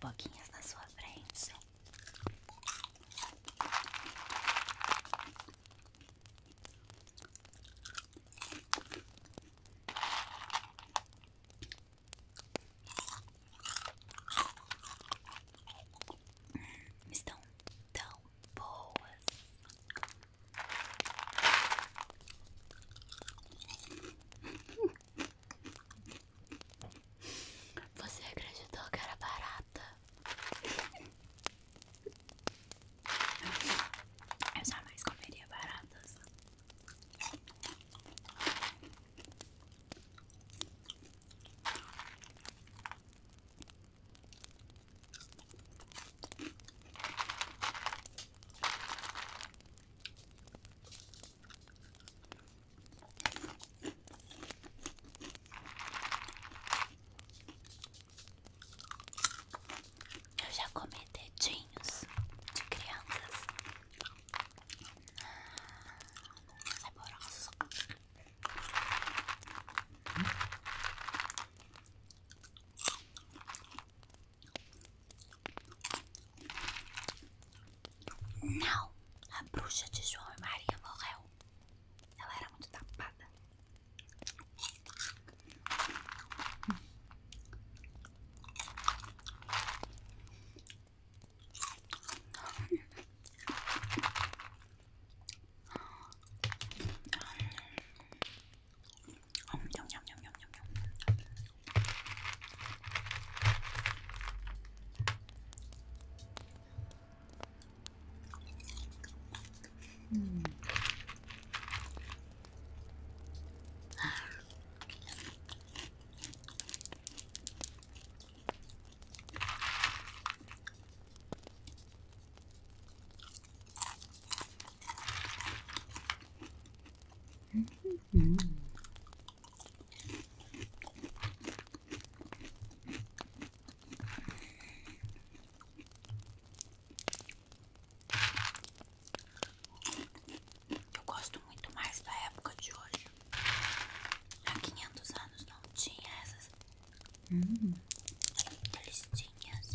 pipoquinhas na sua frente. Estão tão boas. Você acreditou que era barata? Eu jamais comeria baratas. Eu já comi dedinhos de crianças saborosos. Não, a bruxa de João e Maria morreu. Ela era muito tapada. Eu gosto muito mais da época de hoje. Há 500 anos não tinha essas listinhas.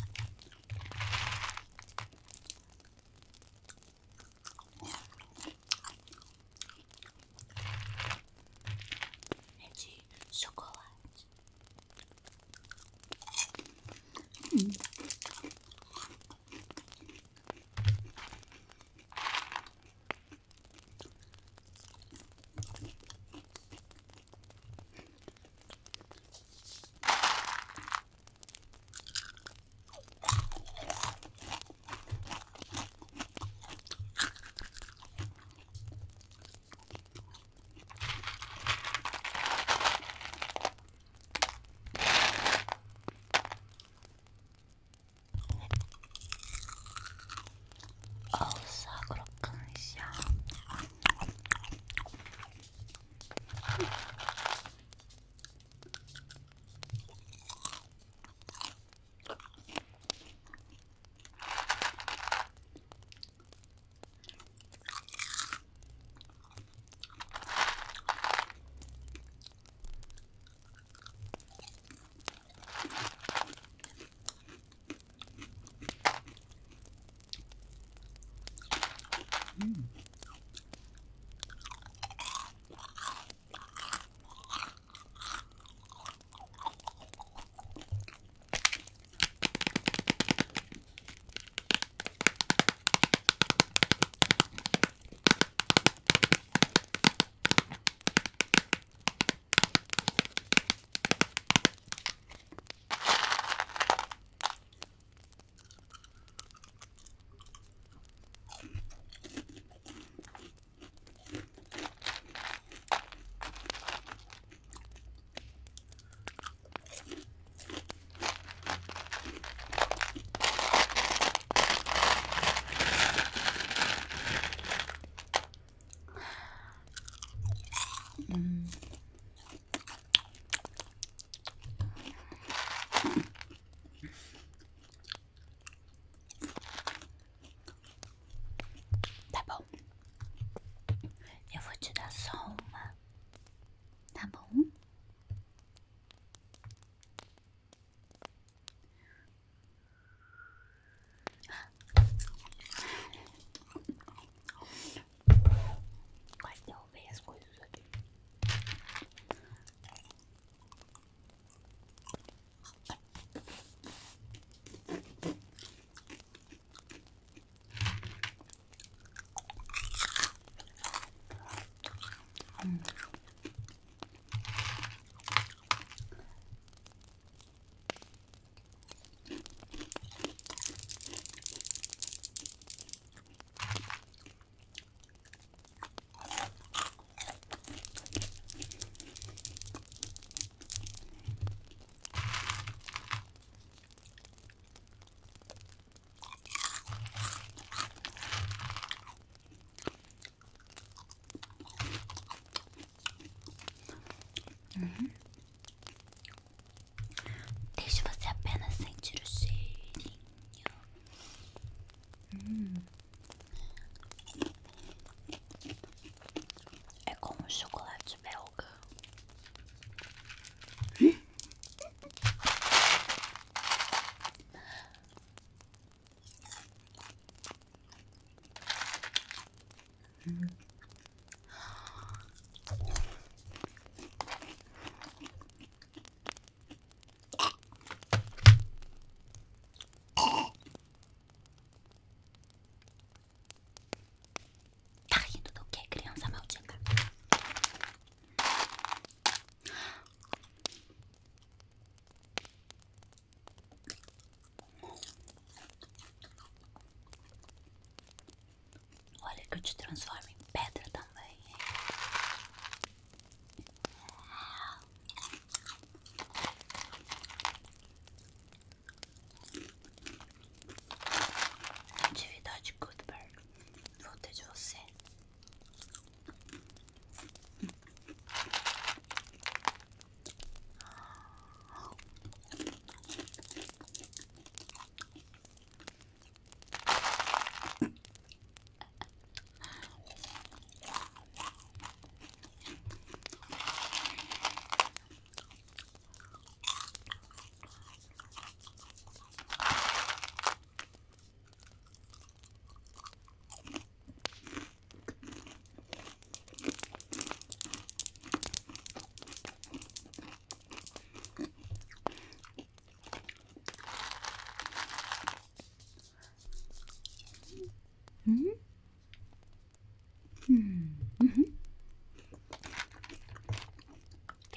Tá bom, eu vou te dar só uma, tá bom? Deixe você apenas sentir o cheirinho. É como chocolate belga. Eu te transformo em pedra também. Atividade Goodberg. Vou ter de você.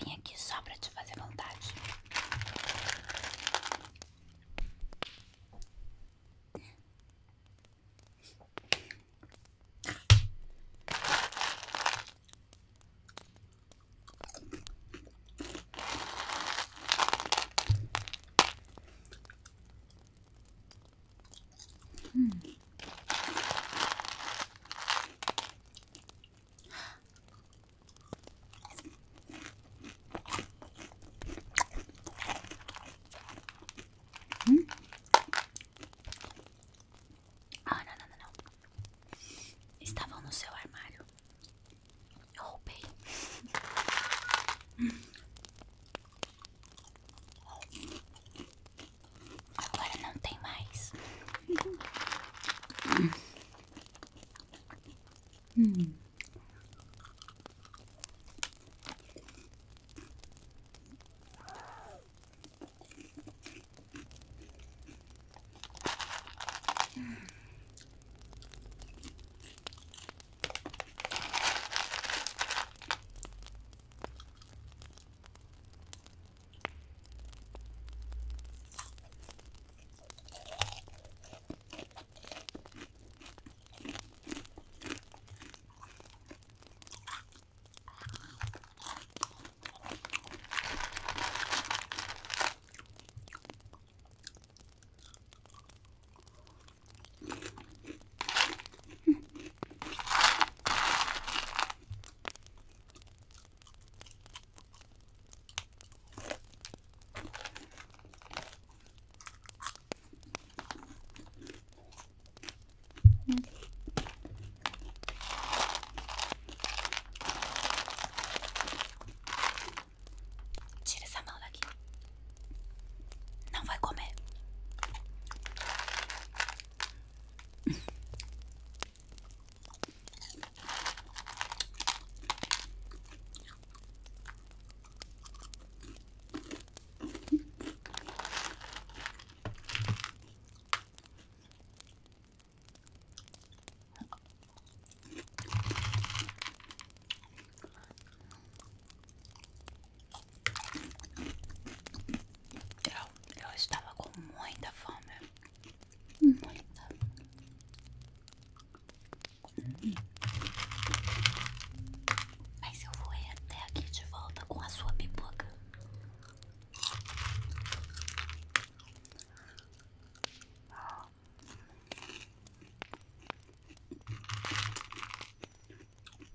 Vim aqui só pra te fazer vontade.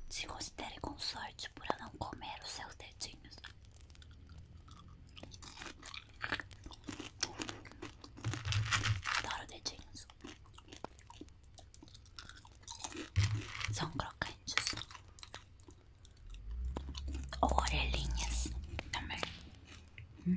Se considere com sorte por eu não comer os seus dedinhos. E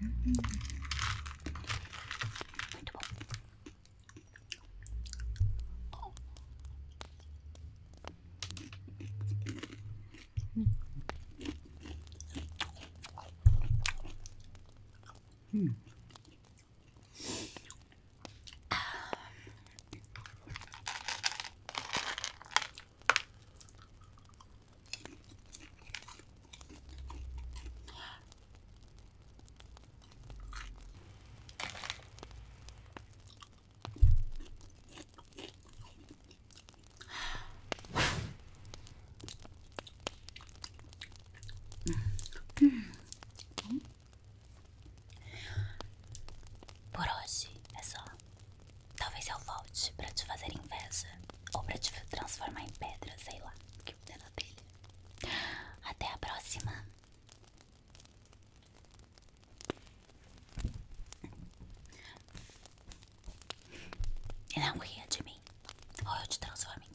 não ria de mim, ou eu te transformo.